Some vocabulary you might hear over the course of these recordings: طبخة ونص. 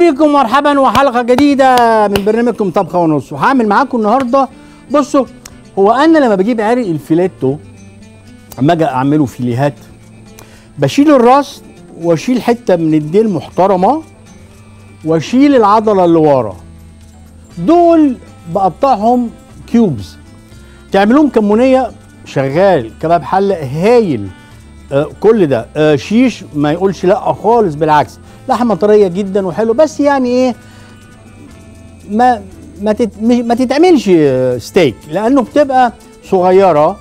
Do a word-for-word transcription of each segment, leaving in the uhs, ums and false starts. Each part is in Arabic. بيكم مرحبا وحلقه جديده من برنامجكم طبخه ونص. وهعمل معاكم النهارده، بصوا، هو انا لما بجيب عرق الفيلاتو اما اجي اعمله فيليهات بشيل الراس واشيل حته من الديل محترمه واشيل العضله اللي ورا، دول بقطعهم كيوبز تعملهم كمونيه، شغال كباب حله هايل. آه كل ده آه شيش، ما يقولش لا خالص، بالعكس لحمه طريه جدا وحلو، بس يعني ايه ما ما, تت ما تتعملش ستيك لانه بتبقى صغيره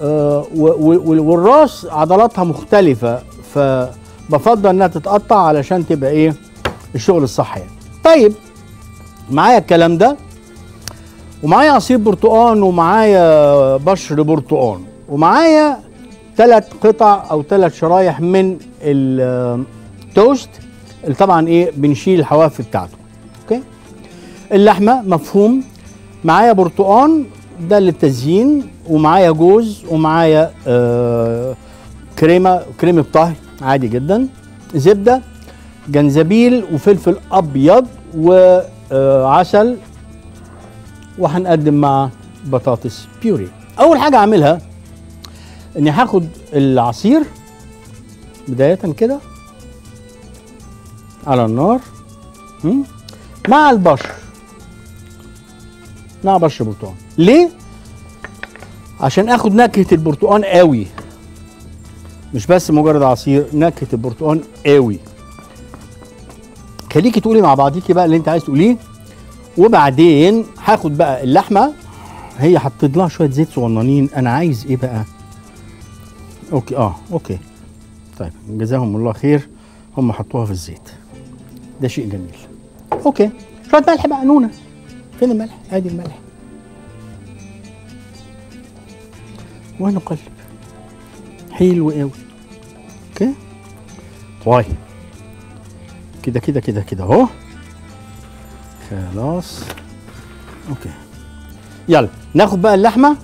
آه والراس عضلاتها مختلفه، فبفضل انها تتقطع علشان تبقى ايه الشغل الصحي. طيب معايا الكلام ده، ومعايا عصير برتقان، ومعايا بشر برتقان، ومعايا ثلاث قطع او ثلاث شرايح من التوست اللي طبعا ايه بنشيل الحواف بتاعته. اوكي، اللحمه مفهوم، معايا برتقان ده للتزيين، ومعايا جوز، ومعايا آه كريمه كريمه طهي عادي جدا، زبده، جنزبيل، وفلفل ابيض، وعسل، وهنقدم مع بطاطس بيوري. اول حاجه اعملها اني هاخد العصير بدايه كده على النار مع البشر، مع بشر برتقان. ليه؟ عشان اخد نكهه البرتقان قوي، مش بس مجرد عصير، نكهه البرتقان قوي. خليكي تقولي مع بعضيكي بقى اللي انت عايز تقوليه. وبعدين هاخد بقى اللحمه، هي حطيت لها شويه زيت صغننين، انا عايز ايه بقى؟ اوكي اه اوكي طيب، جزاهم الله خير، هم حطوها في الزيت، ده شيء جميل. اوكي، شويه ملح بقى نونه. فين الملح؟ ادي الملح ونقلب، حلو قوي. اوكي طيب، كده كده كده كده اهو، خلاص. اوكي، يلا ناخد بقى اللحمه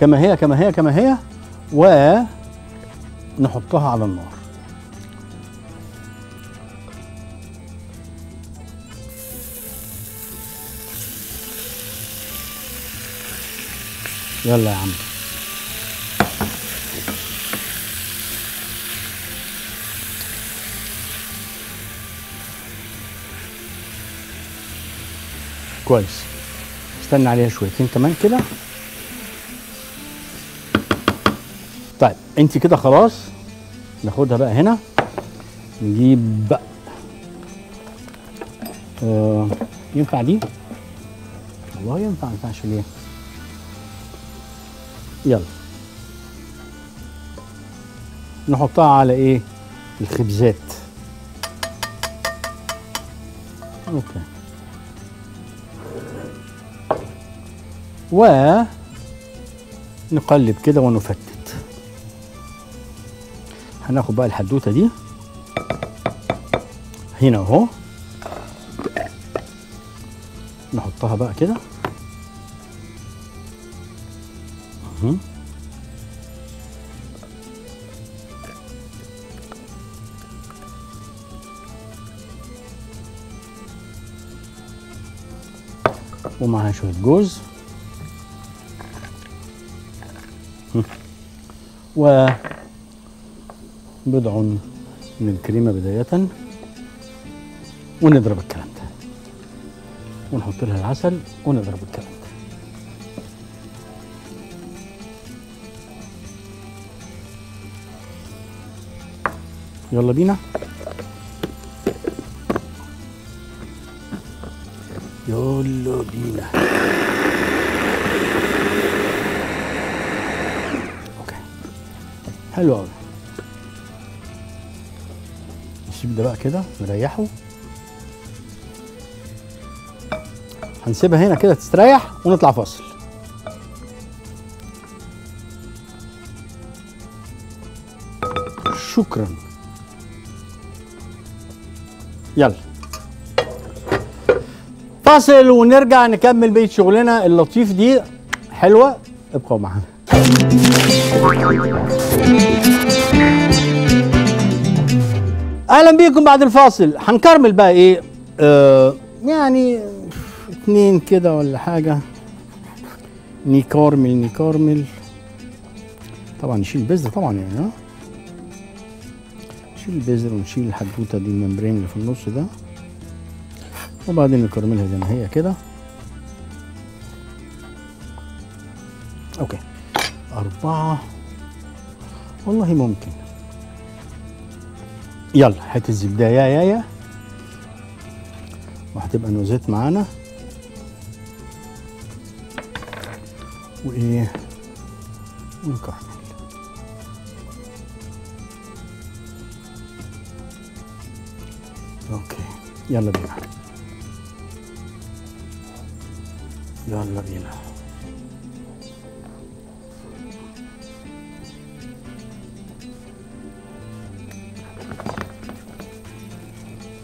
كما هي كما هي كما هي ونحطها على النار. يلا يا عم، كويس. استنى عليها شويتين كمان كده. طيب انت كده خلاص، ناخدها بقى هنا، نجيب بقى آه ينفع دي؟ والله ينفع، ما ينفعش ليه؟ يلا نحطها على ايه؟ الخبزات. اوكي، ونقلب كده ونفتت. هناخد بقى الحدوته دي هنا اهو، نحطها بقى كده اهو، ومعاها شويه جوز، وبضع من الكريمه بدايه، ونضرب الكلام ده، ونحط لها العسل، ونضرب الكلام ده. يلا بينا، يلا بينا. حلو قوي. نسيب ده بقى كده نريحه، هنسيبها هنا كده تستريح ونطلع فاصل. شكرا. يلا فاصل ونرجع نكمل بقية شغلنا اللطيف دي حلوة، ابقوا معانا. اهلا بيكم بعد الفاصل. هنكرمل بقى ايه آه يعني اتنين كده ولا حاجه، نكرمل نكرمل طبعا، نشيل البذر طبعا يعني ها، نشيل البذر ونشيل الحدوته دي الممبرين اللي في النص ده، وبعدين نكرملها زي ما هي كده. اوكي اربعه والله ممكن. يلا هات الزبده يا يا يا، وهتبقى نوزات معانا. وايه ونكرمل. اوكي يلا بينا يلا بينا.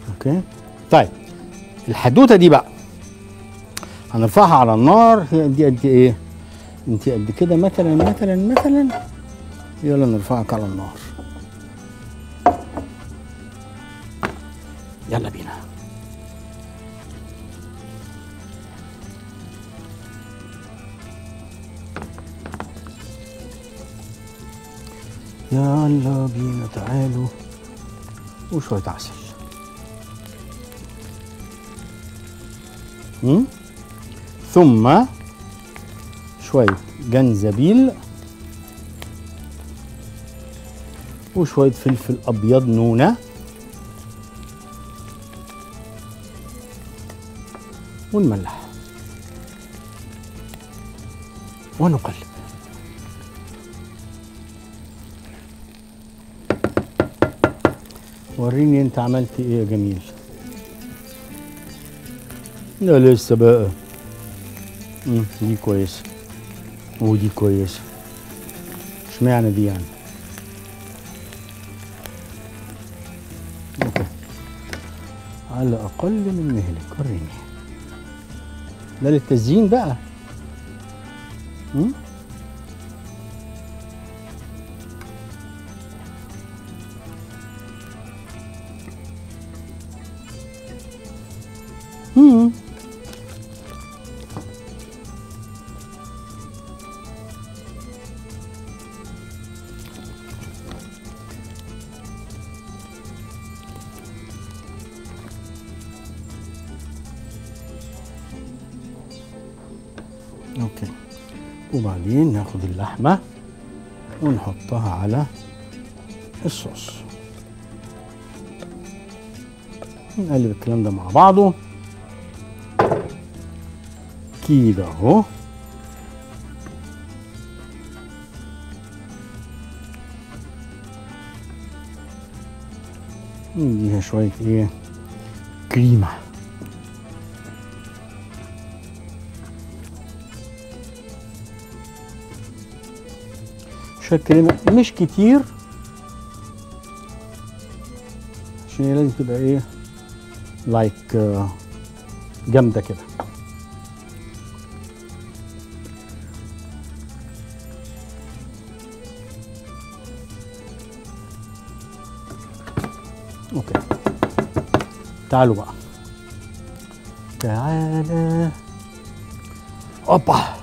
اوكي طيب الحدوته دي بقى هنرفعها على النار. دي قد ايه؟ انت قد كده مثلا مثلا مثلا. يلا نرفعك على النار يلا بينا. يلا بينا تعالوا، وشويه عسل. ثم شويه جنزبيل وشويه فلفل ابيض نونه ونملح ونقلب. وريني انت عملت ايه يا جميل. لا لسه بقى. امم دي كويسه ودي كويسه. اشمعنى دي يعني؟ اوكي على اقل من مهلك. وريني ده للتزيين بقى. امم امم اوكي. وبعدين ناخد اللحمه ونحطها على الصوص، نقلب الكلام ده مع بعضه كده اهو. نديها شويه ايه كريمه. شويه كريمه مش كتير عشان هي لازم تبقى ايه لايك جامده كده. اوكي تعالوا بقى تعالى. اوبا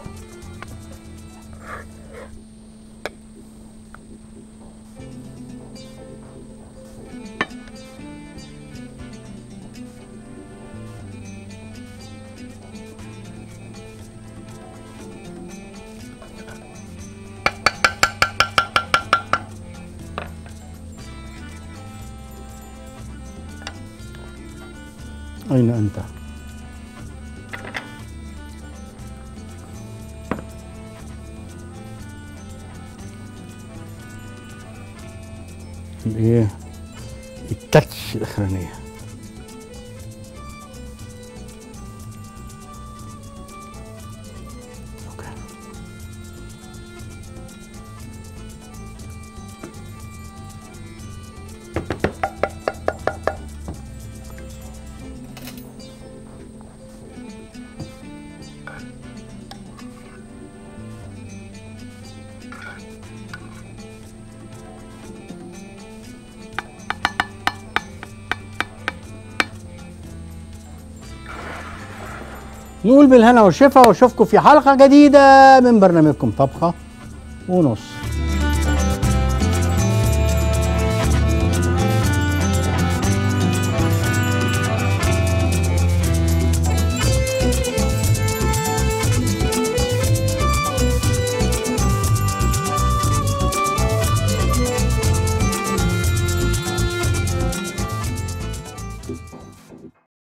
أين أنت؟ الإيه؟ التاتش الأخرانية. أوكي. نقول بالهنا والشفا واشوفكم في حلقه جديده من برنامجكم طبخه ونص.